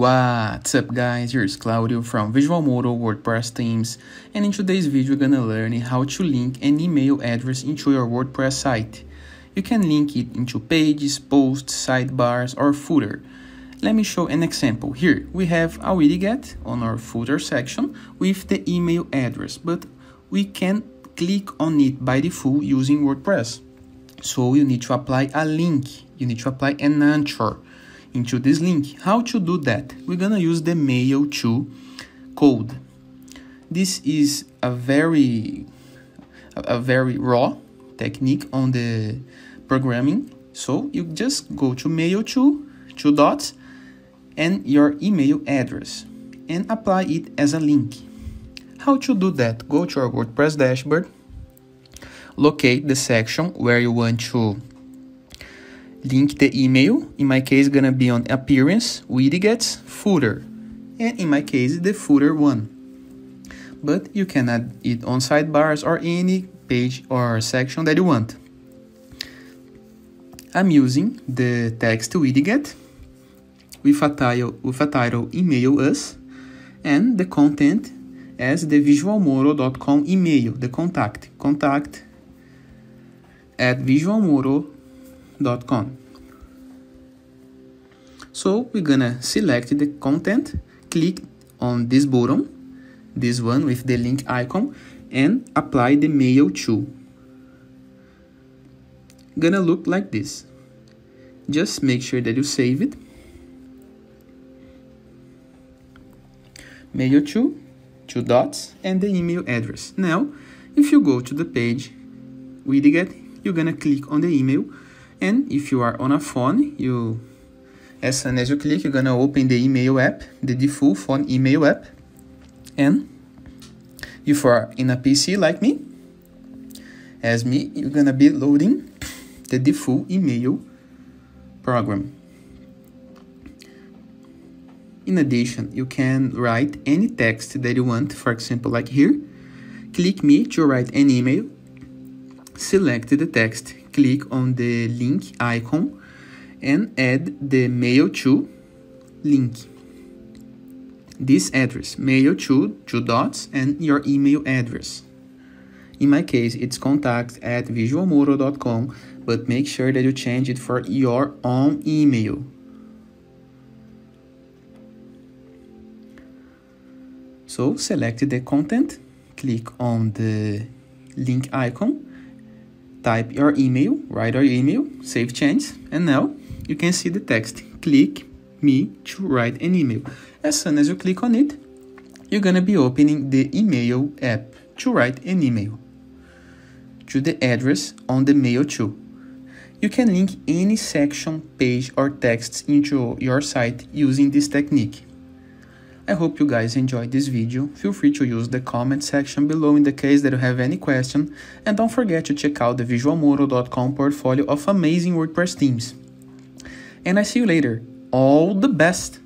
What's up guys, here's Claudio from Visualmodo WordPress Themes, and in today's video we're gonna learn how to link an email address into your WordPress site. You can link it into pages, posts, sidebars or footer. Let me show an example. Here we have a widget on our footer section with the email address, but we can click on it by default using WordPress. So you need to apply a link, you need to apply an anchor into this link. How to do that? We're gonna use the mailto code. This is a very raw technique on the programming. So you just go to mailto, two dots, and your email address, and apply it as a link. How to do that? Go to our WordPress dashboard, locate the section where you want to link the email. In my case, gonna be on appearance, widgets, footer, and in my case the footer one, but you can add it on sidebars or any page or section that you want. I'm using the text widget with a title email us, and the content as the visualmodo.com email, the contact@visualmodo.com. So we're gonna select the content, click on this button, this one with the link icon, and apply the mailto. Gonna look like this. Just make sure that you save it. Mailto, two dots, and the email address. Now, if you go to the page widget, you're gonna click on the email. And if you are on a phone, as soon as you click, you're gonna open the email app, the default phone email app. And if you are in a PC like me, as me, you're gonna be loading the default email program. In addition, you can write any text that you want, for example, like here. Click me to write an email, select the text, click on the link icon and add the mailto link. This address, mailto, two dots, and your email address. In my case, it's contact@visualmodo.com, but make sure that you change it for your own email. So select the content, click on the link icon, type your email, write your email, save change, and now you can see the text, click me to write an email. As soon as you click on it, you're gonna be opening the email app to write an email to the address on the mailto. You can link any section, page or text into your site using this technique. I hope you guys enjoyed this video. Feel free to use the comment section below in the case that you have any question, and don't forget to check out the visualmodo.com portfolio of amazing WordPress themes. And I see you later. All the best!